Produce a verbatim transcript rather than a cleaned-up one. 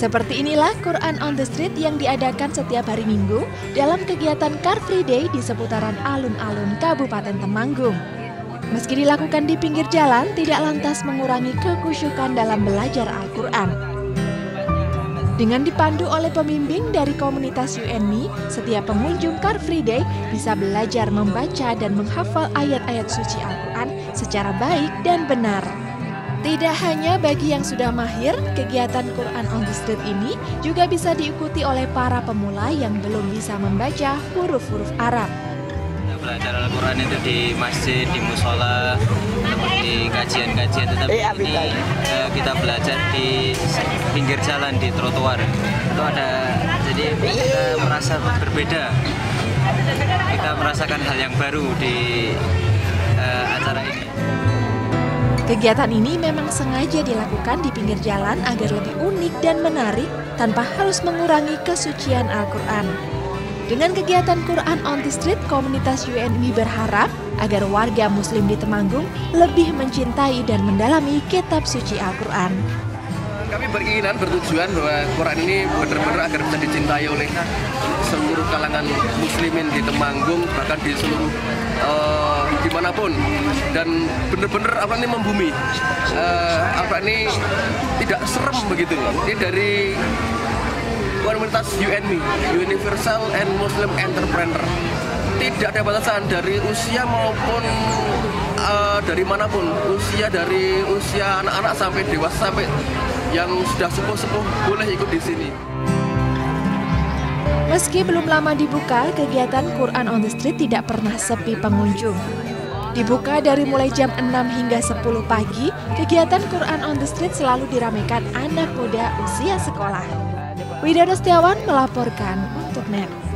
Seperti inilah Quran on the Street yang diadakan setiap hari Minggu dalam kegiatan Car Free Day di seputaran alun-alun Kabupaten Temanggung. Meski dilakukan di pinggir jalan, tidak lantas mengurangi kekusyukan dalam belajar Al-Quran. Dengan dipandu oleh pembimbing dari komunitas U N M I, setiap pengunjung Car Free Day bisa belajar membaca dan menghafal ayat-ayat suci Al-Quran secara baik dan benar. Tidak hanya bagi yang sudah mahir, kegiatan Quran on the Street ini juga bisa diikuti oleh para pemula yang belum bisa membaca huruf-huruf Arab. Belajar Al-Quran itu di masjid, di mushola, di kajian-kajian, tetapi ini eh, kita belajar di pinggir jalan, di trotoar. Itu ada, jadi kita merasa berbeda, kita merasakan hal yang baru di eh, acara ini. Kegiatan ini memang sengaja dilakukan di pinggir jalan agar lebih unik dan menarik tanpa harus mengurangi kesucian Al-Quran. Dengan kegiatan Quran on the Street, komunitas U N M I berharap agar warga Muslim di Temanggung lebih mencintai dan mendalami kitab suci Al-Quran. Kami berkeinginan, bertujuan bahwa Quran ini benar-benar agar bisa dicintai oleh seluruh kalangan Muslimin di Temanggung, bahkan di seluruh uh, dimanapun, dan benar-benar apa ini membumi, uh, apa ini tidak serem begitu. Ini dari komunitas U N M I, Universal and Muslim Entrepreneur. Tidak ada batasan dari usia maupun uh, dari manapun, usia dari usia anak-anak sampai dewasa sampai yang sudah sepuh-sepuh boleh ikut di sini. Meski belum lama dibuka, kegiatan Quran on the Street tidak pernah sepi pengunjung. Dibuka dari mulai jam enam hingga sepuluh pagi, kegiatan Quran on the Street selalu diramaikan anak muda usia sekolah. Widodo Setiawan melaporkan untuk Net.